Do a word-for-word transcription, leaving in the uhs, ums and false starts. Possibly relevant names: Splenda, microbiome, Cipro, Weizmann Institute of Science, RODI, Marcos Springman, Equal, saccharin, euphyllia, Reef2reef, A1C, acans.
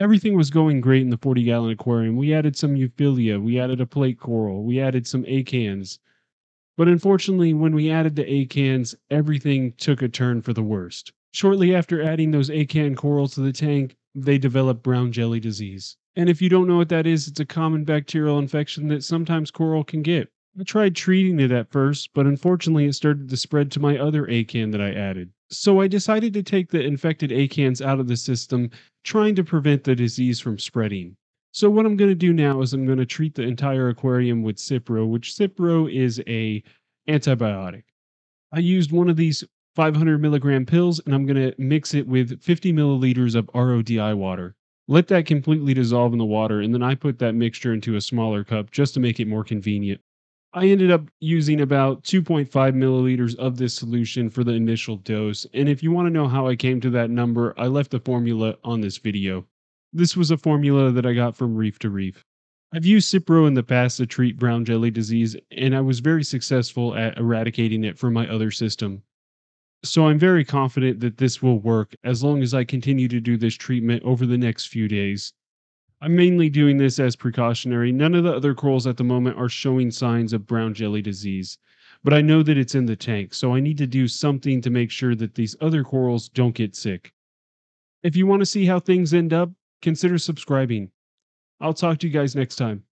everything was going great in the forty gallon aquarium. We added some euphyllia. We added a plate coral. We added some acans. But unfortunately, when we added the acans, everything took a turn for the worst. Shortly after adding those acan corals to the tank, they developed brown jelly disease. And if you don't know what that is, it's a common bacterial infection that sometimes coral can get. I tried treating it at first, but unfortunately it started to spread to my other acan that I added. So I decided to take the infected acans out of the system, trying to prevent the disease from spreading. So what I'm going to do now is I'm going to treat the entire aquarium with Cipro, which Cipro is an antibiotic. I used one of these five hundred milligram pills, and I'm going to mix it with fifty milliliters of R O D I water. Let that completely dissolve in the water, and then I put that mixture into a smaller cup just to make it more convenient. I ended up using about two point five milliliters of this solution for the initial dose, and if you want to know how I came to that number, I left the formula on this video. This was a formula that I got from Reef to Reef. I've used Cipro in the past to treat brown jelly disease, and I was very successful at eradicating it from my other system. So I'm very confident that this will work as long as I continue to do this treatment over the next few days. I'm mainly doing this as precautionary. None of the other corals at the moment are showing signs of brown jelly disease, but I know that it's in the tank, so I need to do something to make sure that these other corals don't get sick. If you want to see how things end up, consider subscribing. I'll talk to you guys next time.